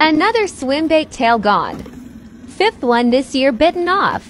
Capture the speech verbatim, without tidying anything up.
Another swimbait tail gone. Fifth one this year bitten off.